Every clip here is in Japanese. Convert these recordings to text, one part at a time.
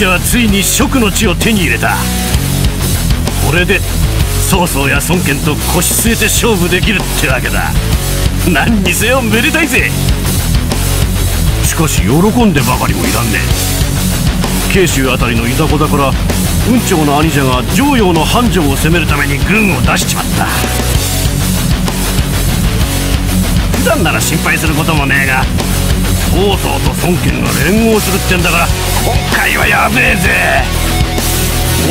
者はついに蜀の地を手に入れた。これで曹操や孫権と腰据えて勝負できるってわけだ。何にせよめでたいぜ。しかし喜んでばかりもいらんね。慶州あたりのいざこざから雲長の兄者が襄陽の繁盛を攻めるために軍を出しちまった。普段なら心配することもねえが、曹操と孫権が連合するってんだから今回はやべえぜ。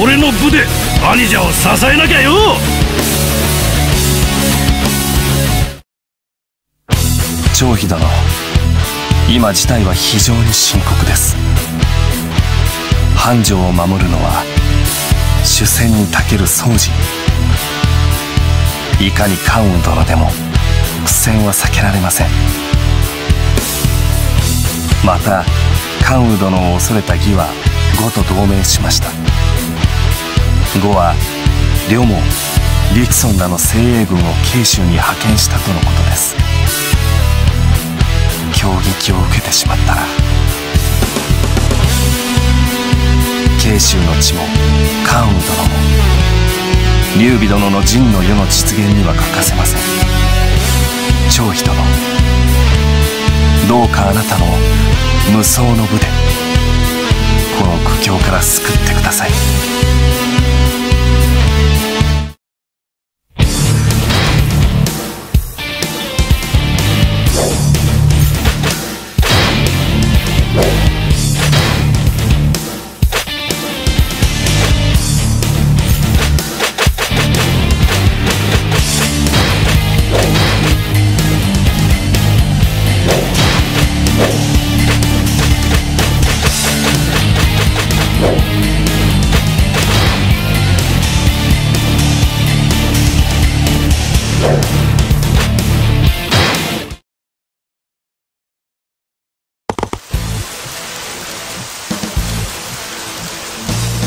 俺の部で兄者を支えなきゃよ。張飛殿、今事態は非常に深刻です。繁盛を守るのは主戦に長ける曹仁。いかに関羽殿でも苦戦は避けられません。また関羽殿を恐れた義は呉と同盟しました。呉は呂蒙、陸遜らの精鋭軍を慶州に派遣したとのことです。強撃を受けてしまったら慶州の地も関羽殿も劉備殿の陣の世の実現には欠かせません。張飛殿、どうかあなたの無双の部でこの苦境から救ってください。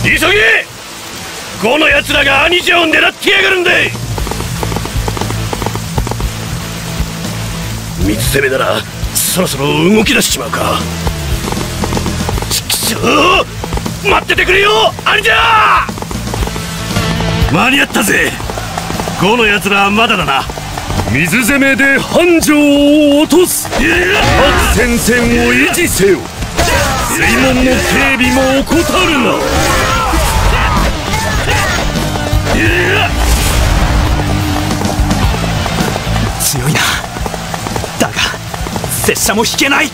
急げ！この奴らが兄者を狙ってやがるんだ。水攻めならそろそろ動き出しちまうか。ちくしょう！待っててくれよ兄者！間に合ったぜ。この奴らはまだだな。水攻めで繁盛を落とす。各戦線を維持せよ。水門の警備も怠るな。強いな。だが拙者も引けない。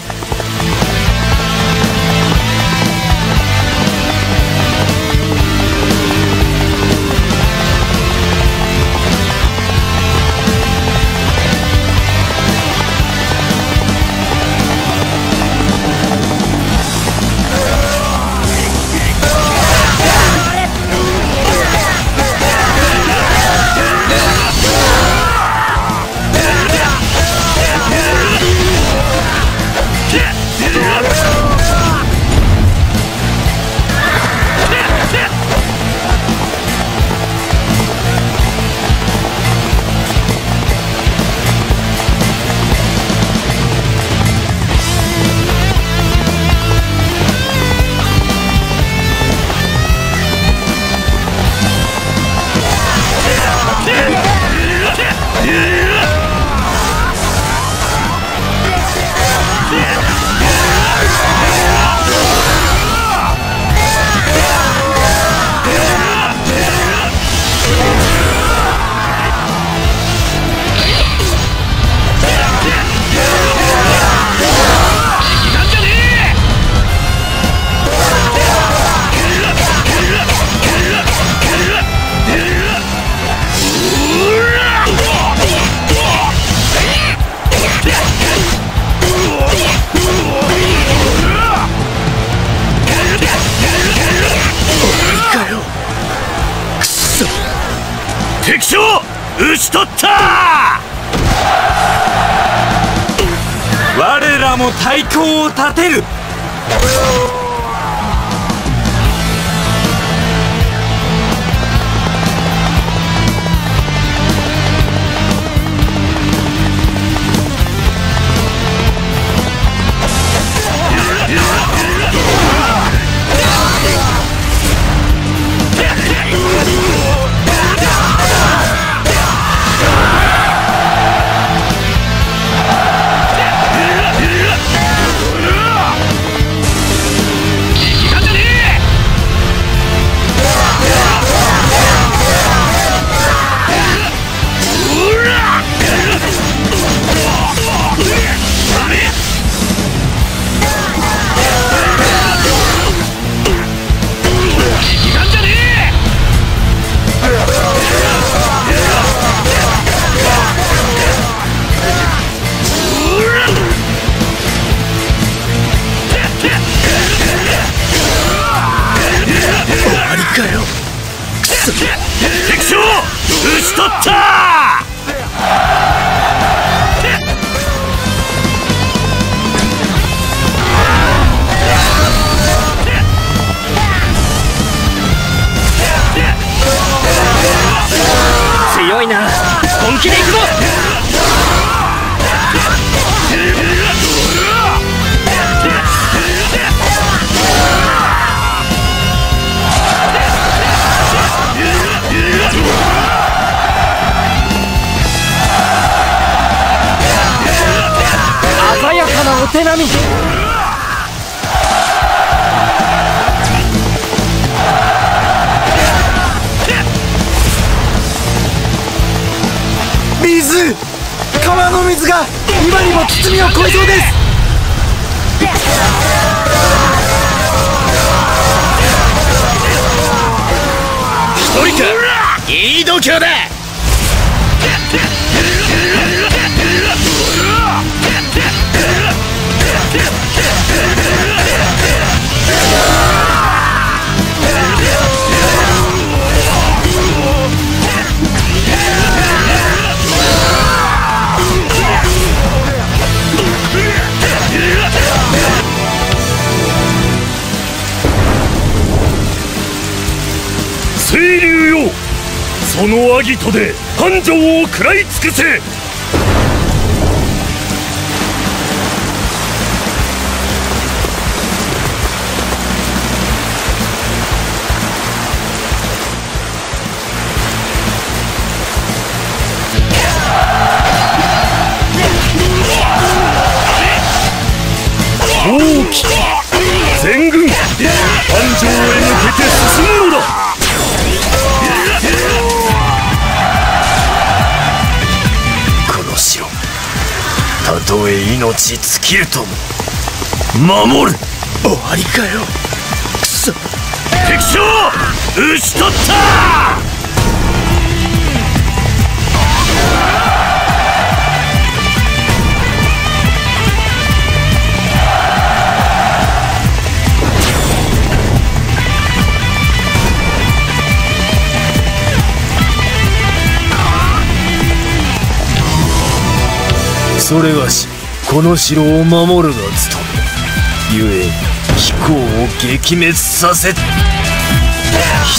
敵将討ち取った。我らも大功を立てる。敵将を討ち取った!強いな、本気で行くぞ。鮮やかなお手並み。川の水が今にも堤を越えそうです。一人か、いい度胸だ。そのアギトで繁盛を食らい尽くせ。大きく全軍繁盛へ向けて進むのだ。たとえ命尽きるとも守る。終わりかよ。くそ、敵将を討ち取ったそれがし、この城を守るが務め、ゆえ貴公を撃滅させ一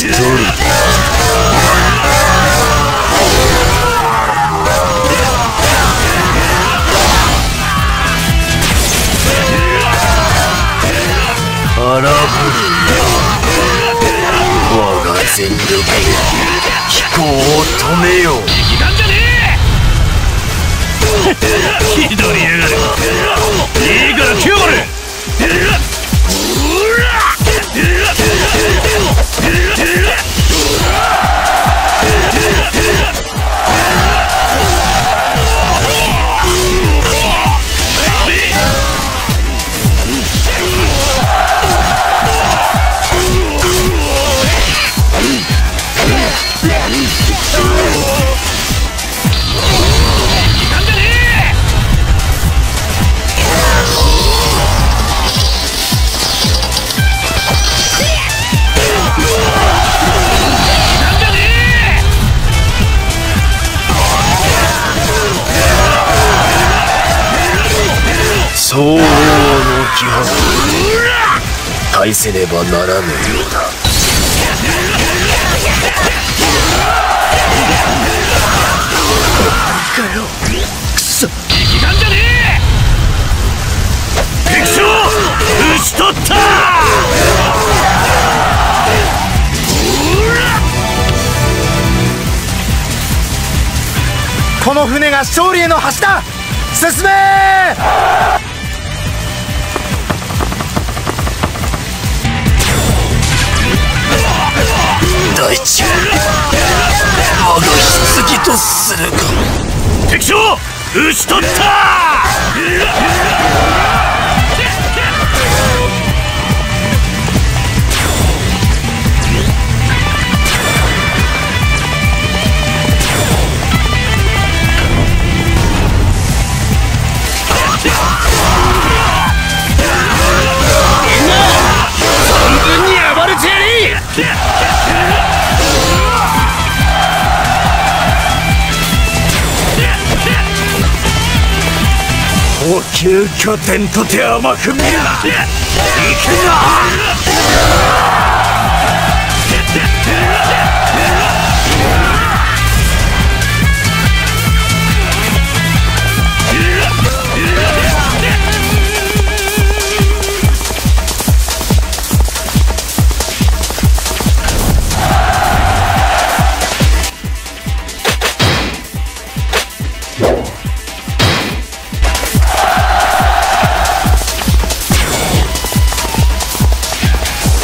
人荒ぶる我が全力で貴公を止めよう。ひどいやがる。いいから来やがれ。東欧の気迫返せねばならぬようだ。何かよ、くそ、劇団じゃねえ。敵将討ち取った。この船が勝利への橋だ。進め。大地、我が棺とするか。敵将討ち取った。存分に暴れてやれ。補給拠点とて甘く見るな。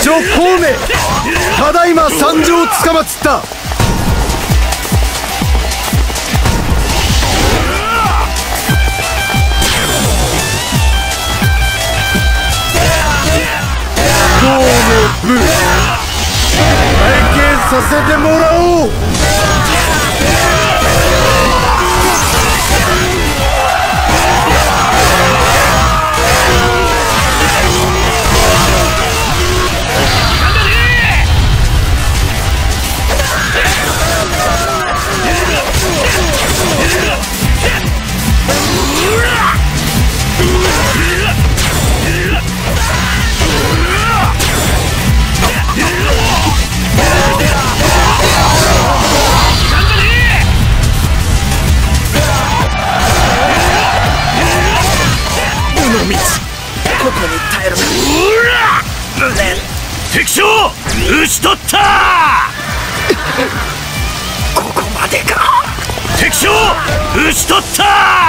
行くただいま参上をつかまつった。どうもブー体験させてもらおう。敵将討ち取った。ここまでか。敵将討ち取った。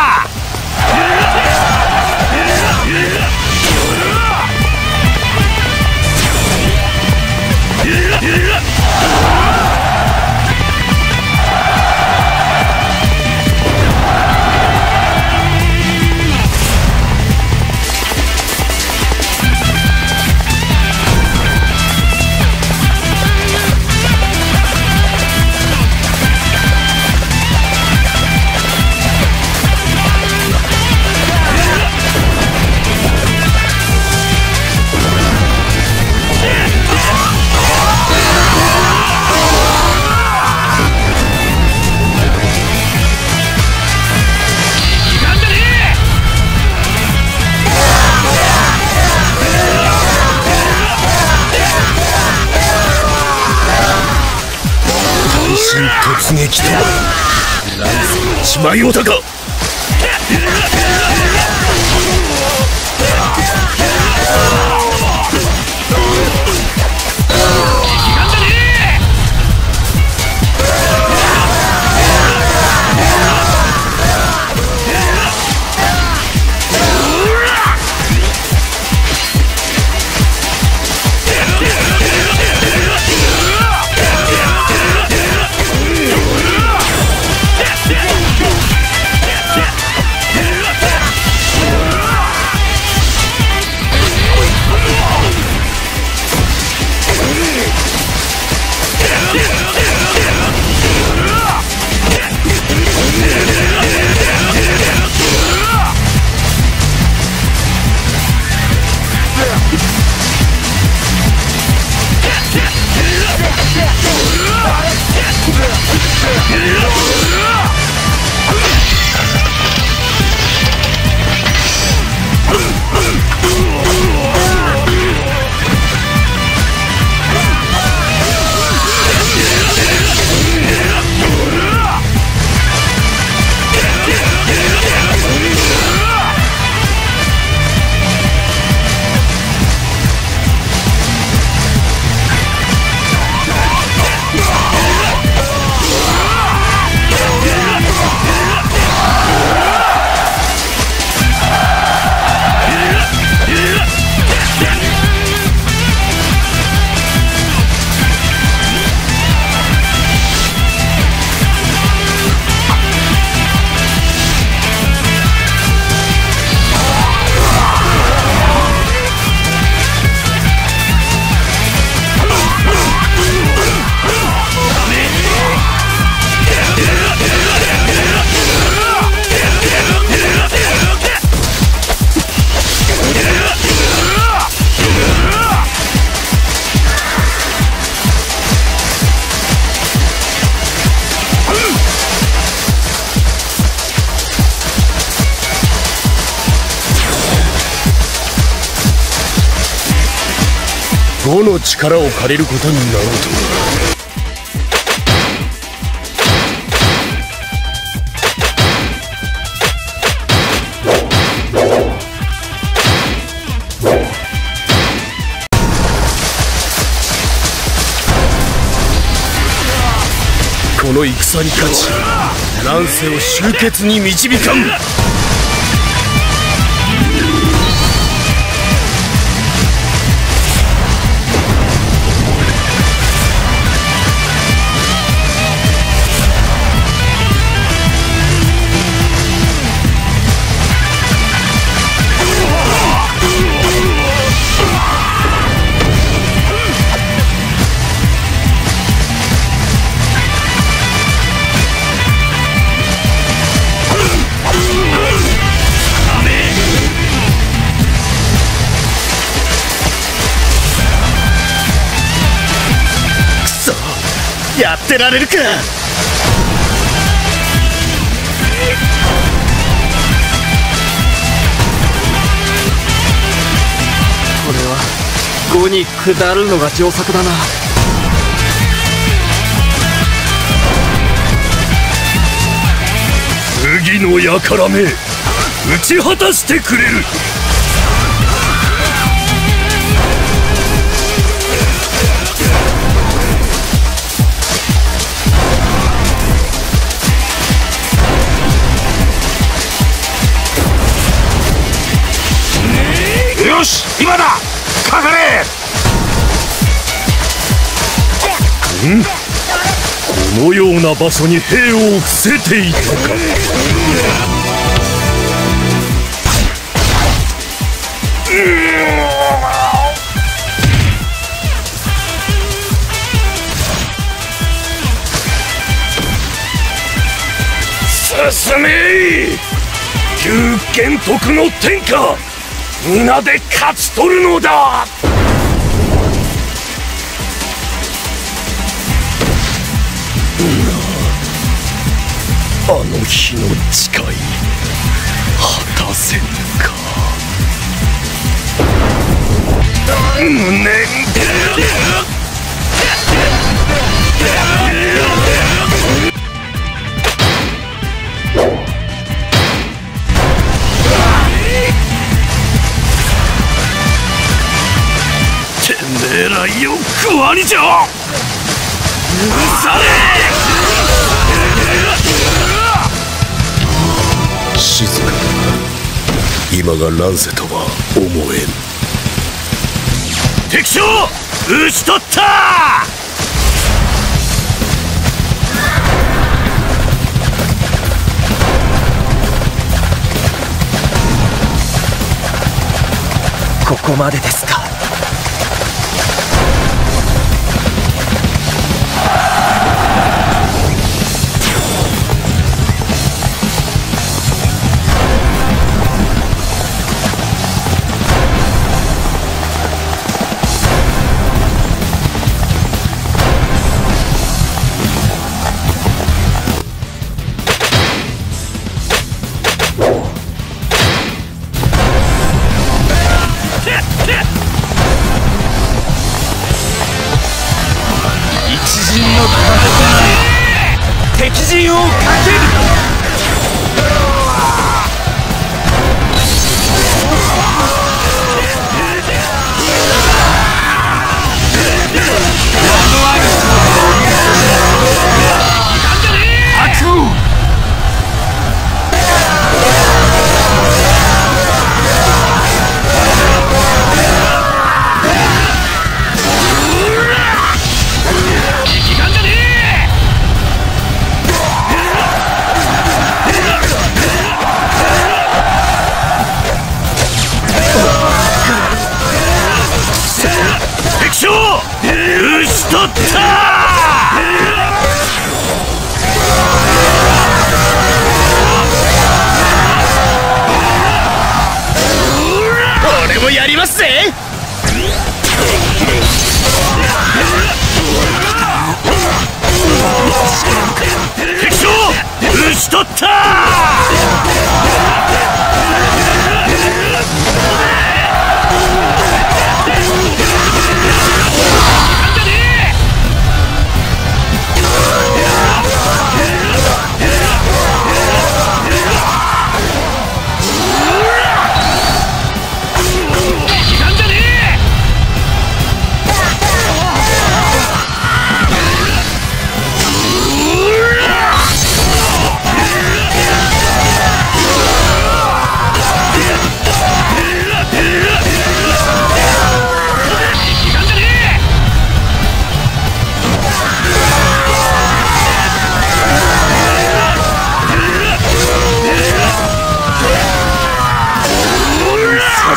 突撃とは何ぞの一枚おたか。5の力を借りることになろうと。この戦に勝ち、乱世を終結に導かん。やってられるか。これは5に下るのが上策だな。次の輩め、打ち果たしてくれる。よし、今だ、かかれ。このような場所に兵を伏せていたか。進め、龍玄徳の天下、皆で勝ち取るのだ。あの日の誓い、果たせぬか。えらいよ、食わにじゃ。許され。静かだ。今が乱世とは思えん。敵将、討ち取った。ここまでですか。敵陣をかける。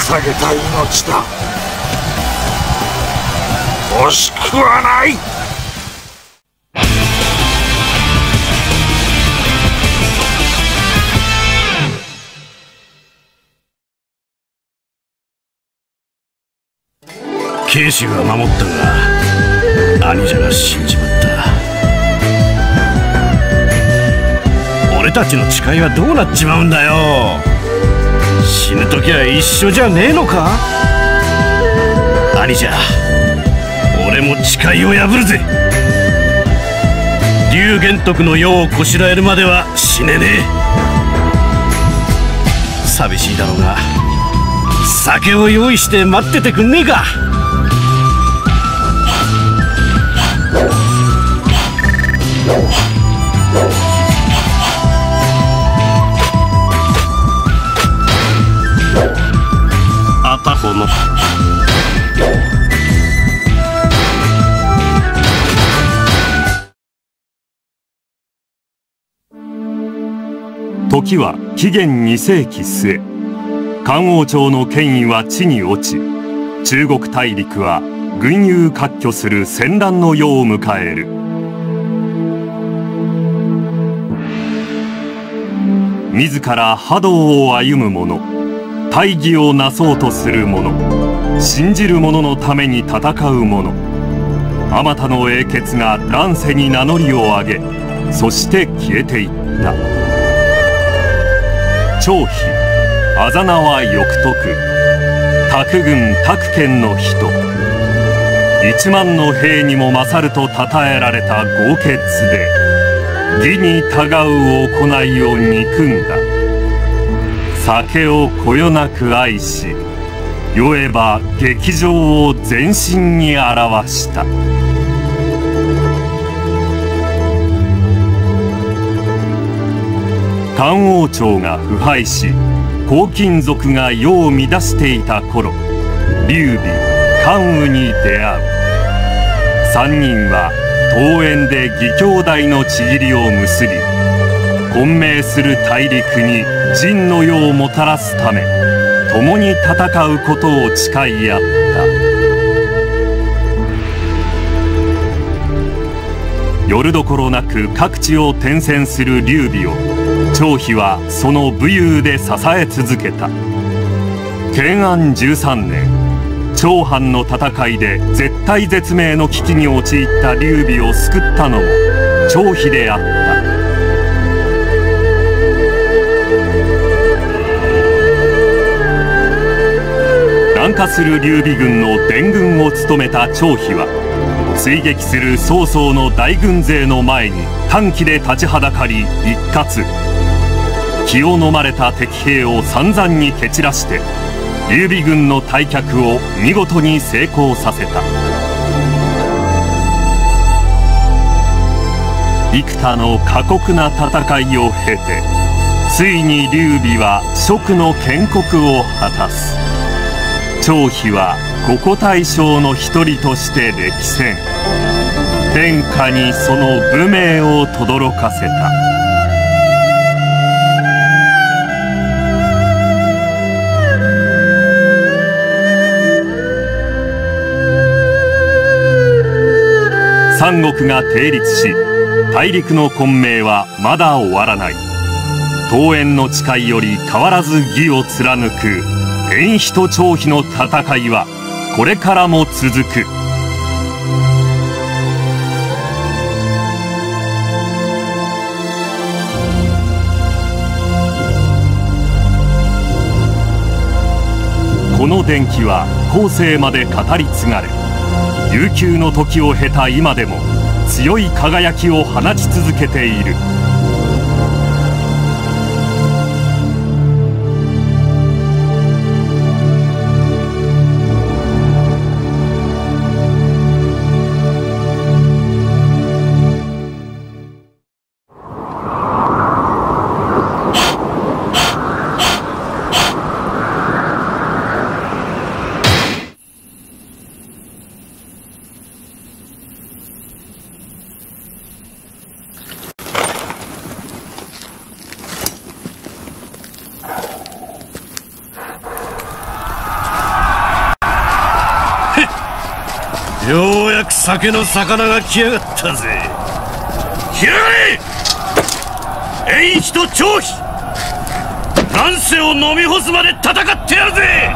捧げた命だ。惜しくはない。慶主が守ったが兄者が死んじまった。俺たちの誓いはどうなっちまうんだよ。死ぬ時は一緒じゃねえのか。兄者、俺も誓いを破るぜ。龍玄徳の世をこしらえるまでは死ねねえ。寂しいだろうが酒を用意して待っててくんねえか。あたほの時は紀元2世紀末、漢王朝の権威は地に落ち、中国大陸は群雄割拠する戦乱の世を迎える。自ら覇道を歩む者、大義をなそうとする者、信じる者のために戦う者、あまたの英傑が乱世に名乗りを上げ、そして消えていった。張飛、あざなは翼徳、卓軍卓賢の人、一万の兵にも勝ると称えられた豪傑で、義にたがう行いを憎んだ。酒をこよなく愛し、酔えば劇場を全身に表した。漢王朝が腐敗し、黄巾族が世を乱していた頃、劉備、関羽に出会う。三人は公園で義兄弟のちぎりを結び、混迷する大陸に仁の世をもたらすため、共に戦うことを誓い合った。よるどころなく各地を転戦する劉備を張飛はその武勇で支え続けた。建安13年、長藩の戦いで絶体絶命の危機に陥った劉備を救ったのも張飛であった。南下する劉備軍の伝軍を務めた張飛は、追撃する曹操の大軍勢の前に短気で立ちはだかり一喝。気を飲まれた敵兵を散々に蹴散らして劉備軍の退却を見事に成功させた。幾多の過酷な戦いを経て、ついに劉備は蜀の建国を果たす。張飛は五虎大将の一人として歴戦、天下にその武名を轟かせた。三国が定立し、大陸の混迷はまだ終わらない。桃園の誓いより変わらず義を貫く遠飛と張飛の戦いはこれからも続く。この伝記は後世まで語り継がれ、悠久の時を経た今でも強い輝きを放ち続けている。ようやく酒の魚が来やがったぜ。開かれ、遠飛と張飛、乱世を飲み干すまで戦ってやるぜ。